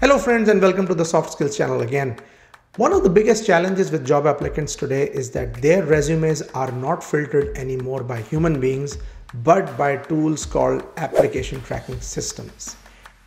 Hello friends, and welcome to the Soft Skills channel again. One of the biggest challenges with job applicants today is that their resumes are not filtered anymore by human beings, but by tools called application tracking systems.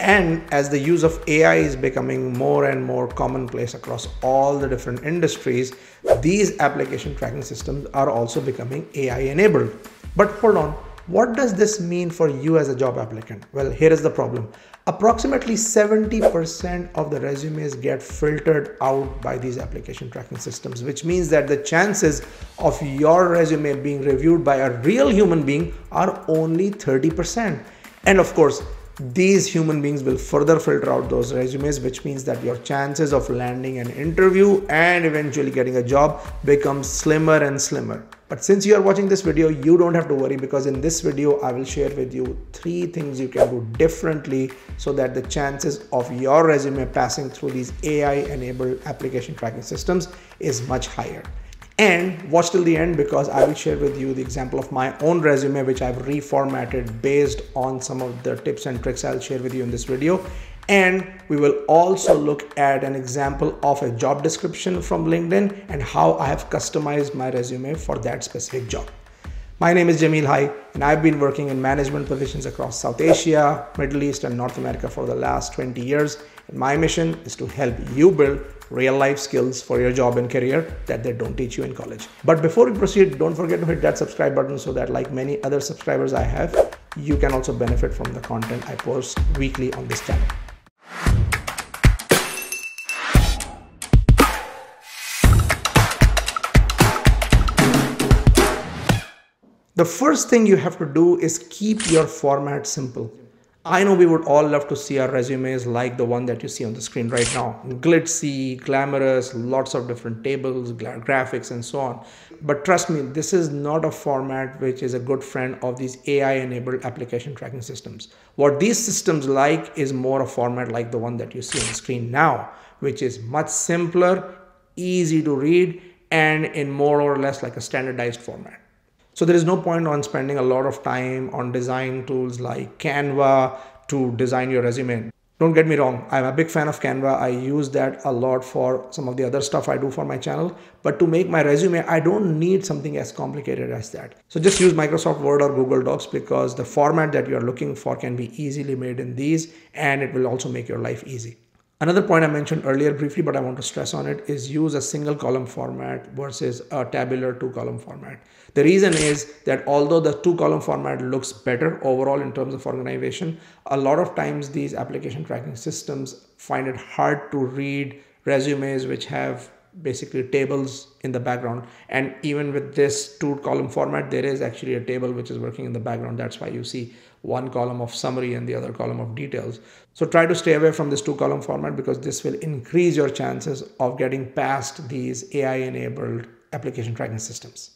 And as the use of AI is becoming more and more commonplace across all the different industries, these application tracking systems are also becoming AI enabled. But hold on. What does this mean for you as a job applicant? Well, here is the problem. Approximately 70% of the resumes get filtered out by these application tracking systems, which means that the chances of your resume being reviewed by a real human being are only 30%. And of course, these human beings will further filter out those resumes, which means that your chances of landing an interview and eventually getting a job becomes slimmer and slimmer. But since you are watching this video, you don't have to worry, because in this video, I will share with you 3 things you can do differently so that the chances of your resume passing through these AI-enabled application tracking systems is much higher. And watch till the end, because I will share with you the example of my own resume, which I've reformatted based on some of the tips and tricks I'll share with you in this video. And we will also look at an example of a job description from LinkedIn and how I have customized my resume for that specific job. My name is Jameel Hai, and I've been working in management positions across South Asia, Middle East, and North America for the last 20 years. And my mission is to help you build real-life skills for your job and career that they don't teach you in college. But before we proceed, don't forget to hit that subscribe button so that, like many other subscribers I have, you can also benefit from the content I post weekly on this channel. The first thing you have to do is keep your format simple. I know we would all love to see our resumes like the one that you see on the screen right now. Glitzy, glamorous, lots of different tables, graphics, and so on. But trust me, this is not a format which is a good friend of these AI-enabled application tracking systems. What these systems like is more a format like the one that you see on the screen now, which is much simpler, easy to read, and in more or less like a standardized format. So there is no point on spending a lot of time on design tools like Canva to design your resume. Don't get me wrong, I'm a big fan of Canva. I use that a lot for some of the other stuff I do for my channel. But to make my resume, I don't need something as complicated as that. So just use Microsoft Word or Google Docs, because the format that you're looking for can be easily made in these, and it will also make your life easy. Another point I mentioned earlier briefly, but I want to stress on it, is use a single column format versus a tabular 2-column format. The reason is that although the 2-column format looks better overall in terms of organization, a lot of times these application tracking systems find it hard to read resumes which have basically tables in the background. And even with this 2-column format, there is actually a table which is working in the background. That's why you see one column of summary and the other column of details. So try to stay away from this 2-column format, because this will increase your chances of getting past these AI-enabled application tracking systems.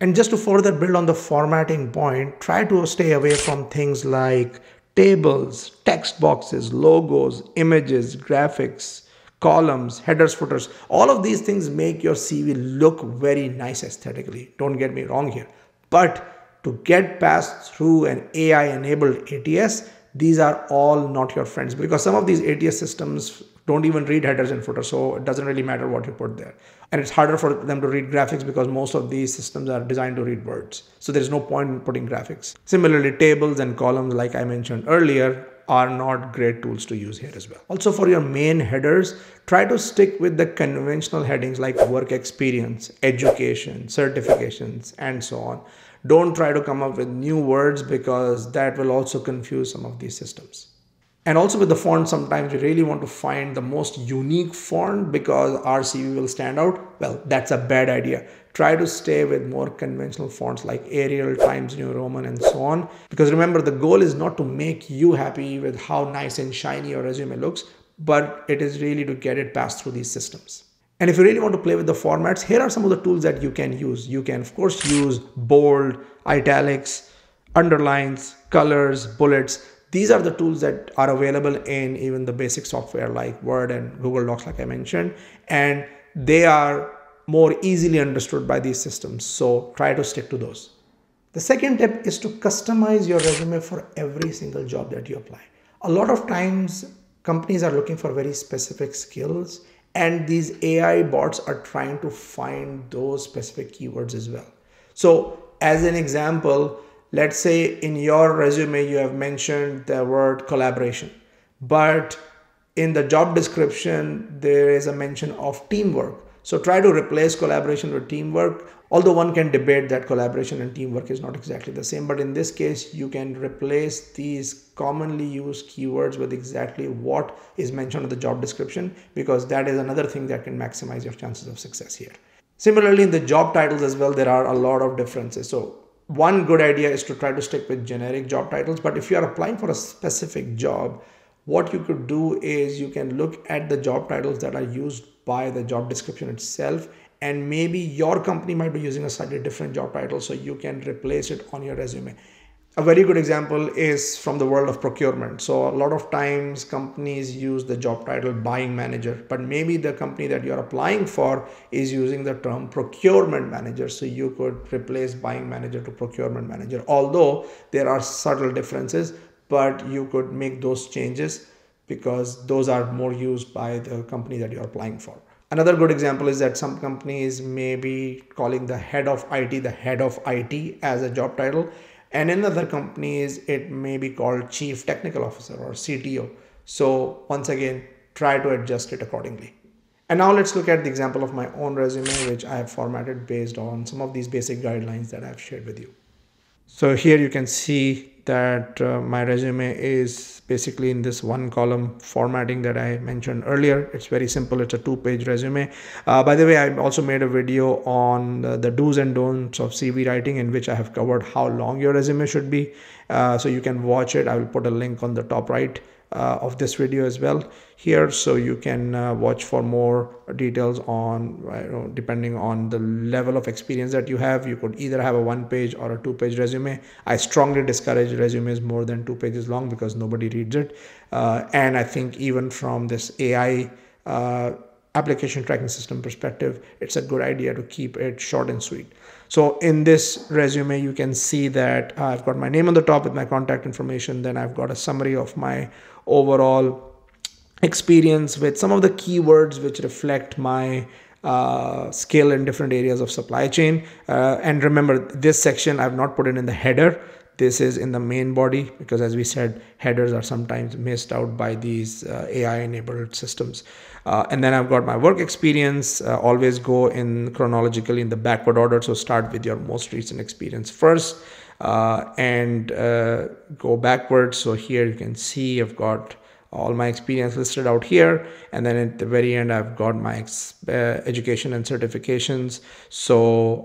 And just to further build on the formatting point, try to stay away from things like tables, text boxes, logos, images, graphics, columns, headers, footers. All of these things make your CV look very nice aesthetically. Don't get me wrong here. But to get passed through an AI-enabled ATS, these are all not your friends, because some of these ATS systems don't even read headers and footers, so it doesn't really matter what you put there. And it's harder for them to read graphics, because most of these systems are designed to read words. So there's no point in putting graphics. Similarly, tables and columns, like I mentioned earlier, are not great tools to use here as well. Also, for your main headers, try to stick with the conventional headings like work experience, education, certifications, and so on. Don't try to come up with new words, because that will also confuse some of these systems. And also with the font, sometimes you really want to find the most unique font because our CV will stand out. Well, that's a bad idea. Try to stay with more conventional fonts like Arial, Times New Roman, and so on. Because remember, the goal is not to make you happy with how nice and shiny your resume looks, but it is really to get it passed through these systems. And if you really want to play with the formats, here are some of the tools that you can use. You can, of course, use bold, italics, underlines, colors, bullets. These are the tools that are available in even the basic software like Word and Google Docs, like I mentioned, and they are more easily understood by these systems. So try to stick to those. The second tip is to customize your resume for every single job that you apply. A lot of times companies are looking for very specific skills, and these AI bots are trying to find those specific keywords as well. So as an example, let's say in your resume, you have mentioned the word collaboration, but in the job description, there is a mention of teamwork. So try to replace collaboration with teamwork, although one can debate that collaboration and teamwork is not exactly the same. But in this case, you can replace these commonly used keywords with exactly what is mentioned in the job description, because that is another thing that can maximize your chances of success here. Similarly, in the job titles as well, there are a lot of differences. So one good idea is to try to stick with generic job titles. But if you are applying for a specific job, what you could do is you can look at the job titles that are used by the job description itself, and maybe your company might be using a slightly different job title, so you can replace it on your resume. A very good example is from the world of procurement. So a lot of times companies use the job title buying manager, but maybe the company that you're applying for is using the term procurement manager. So you could replace buying manager to procurement manager, although there are subtle differences, but you could make those changes because those are more used by the company that you're applying for. Another good example is that some companies may be calling the head of IT, the head of IT as a job title. And in other companies, it may be called chief technical officer or CTO. So once again, try to adjust it accordingly. And now let's look at the example of my own resume, which I have formatted based on some of these basic guidelines that I've shared with you. So here you can see that my resume is basically in this one column formatting that I mentioned earlier. It's very simple. It's a two-page resume. By the way, I also made a video on the do's and don'ts of CV writing, in which I have covered how long your resume should be. So you can watch it. I will put a link on the top right of this video as well here. So you can watch for more details on, depending on the level of experience that you have, you could either have a one-page or a two-page resume. I strongly discourage resumes more than 2 pages long because nobody reads it. And I think even from this AI application tracking system perspective, it's a good idea to keep it short and sweet. So in this resume, you can see that I've got my name on the top with my contact information. Then I've got a summary of my overall experience with some of the keywords which reflect my skill in different areas of supply chain. And remember, this section I've not put it in the header. This is in the main body because, as we said, headers are sometimes missed out by these AI-enabled systems. And then I've got my work experience. Always go in chronologically in the backward order. So start with your most recent experience first and go backwards. So here you can see I've got all my experience listed out here. And then at the very end, I've got my education and certifications. So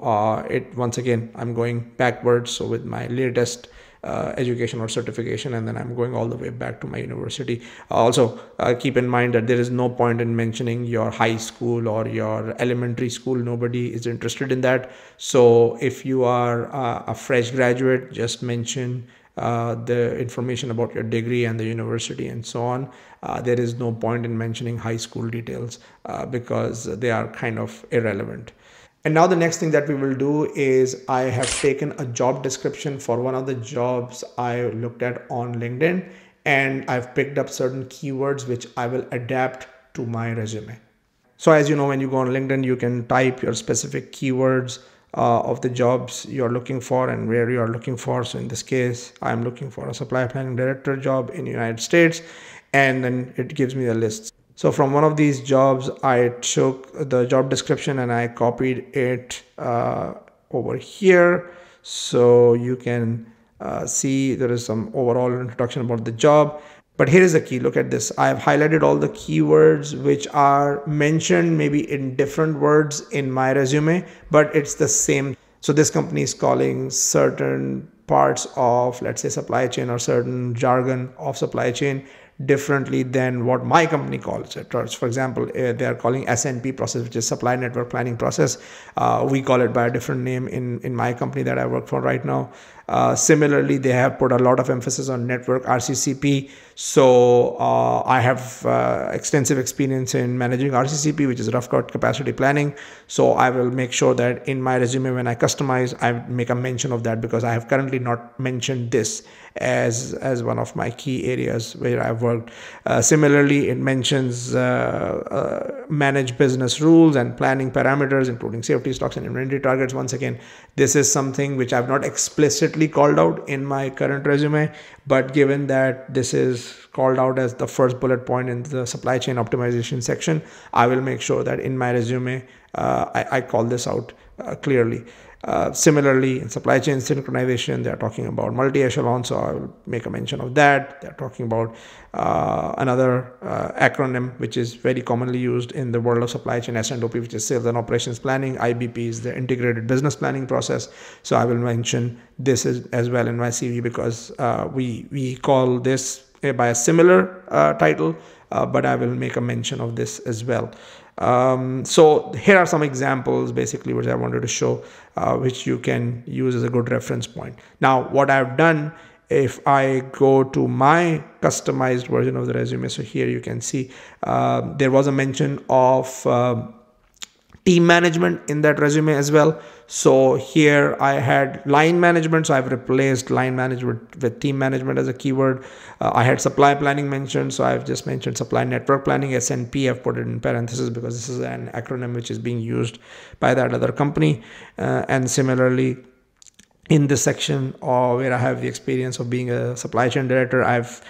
once again, I'm going backwards. So with my latest education or certification, and then I'm going all the way back to my university. Also, keep in mind that there is no point in mentioning your high school or your elementary school. Nobody is interested in that. So if you are a fresh graduate, just mention the information about your degree and the university and so on. There is no point in mentioning high school details because they are kind of irrelevant. And now the next thing that we will do is I have taken a job description for one of the jobs I looked at on LinkedIn, and I've picked up certain keywords which I will adapt to my resume. So as you know, when you go on LinkedIn, you can type your specific keywords of the jobs you're looking for and where you're looking for. So in this case, I'm looking for a supply planning director job in the United States, and then it gives me the list. So from one of these jobs, I took the job description and I copied it over here. So you can see there is some overall introduction about the job. But here is the key. Look at this. I have highlighted all the keywords which are mentioned maybe in different words in my resume, but it's the same. So this company is calling certain parts of, let's say, supply chain or certain jargon of supply chain differently than what my company calls it. For example, they are calling SNP process, which is supply network planning process. We call it by a different name in my company that I work for right now. Similarly, they have put a lot of emphasis on network RCCP. So I have extensive experience in managing RCCP, which is rough cut capacity planning. So I will make sure that in my resume, when I customize, I make a mention of that, because I have currently not mentioned this as one of my key areas where I've worked. Similarly, it mentions manage business rules and planning parameters, including safety stocks and inventory targets. Once again, this is something which I've not explicitly called out in my current resume, but given that this is called out as the first bullet point in the supply chain optimization section, I will make sure that in my resume, I call this out clearly. Similarly, in supply chain synchronization, they're talking about multi-echelon, so I will make a mention of that. They're talking about another acronym which is very commonly used in the world of supply chain, S&OP, which is sales and operations planning. IBP is the integrated business planning process. So I will mention this as well in my CV, because we call this by a similar title, but I will make a mention of this as well. So here are some examples basically which I wanted to show, which you can use as a good reference point. Now, what I've done, if I go to my customized version of the resume, so here you can see there was a mention of team management in that resume as well. So here I had line management, so I've replaced line management with team management as a keyword. I had supply planning mentioned, so I've just mentioned supply network planning. SNP, I've put it in parentheses because this is an acronym which is being used by that other company. And similarly, in this section where I have the experience of being a supply chain director, I've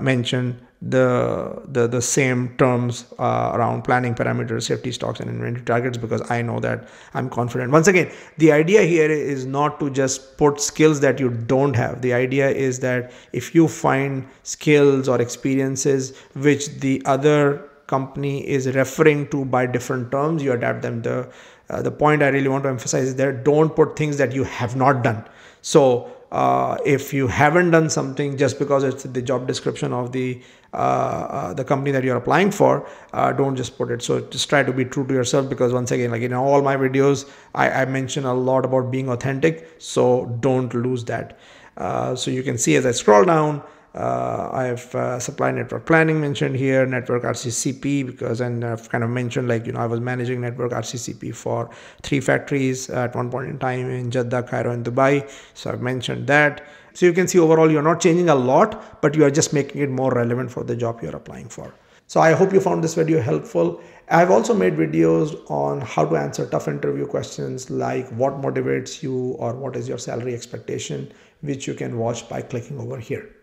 mentioned the same terms around planning parameters, safety stocks and inventory targets, because I know that I'm confident. Once again, the idea here is not to just put skills that you don't have. The idea is that if you find skills or experiences which the other company is referring to by different terms, you adapt them. The point I really want to emphasize is that don't put things that you have not done. So if you haven't done something just because it's the job description of the company that you're applying for, don't just put it. So just try to be true to yourself, because once again, like in all my videos, I mention a lot about being authentic. So don't lose that. So you can see as I scroll down, I have supply network planning mentioned here, network RCCP, because, and I've kind of mentioned, like, you know, I was managing network RCCP for 3 factories at one point in time in Jeddah, Cairo, and Dubai. So I've mentioned that. So you can see overall, you're not changing a lot, but you are just making it more relevant for the job you're applying for. So I hope you found this video helpful. I've also made videos on how to answer tough interview questions like what motivates you or what is your salary expectation, which you can watch by clicking over here.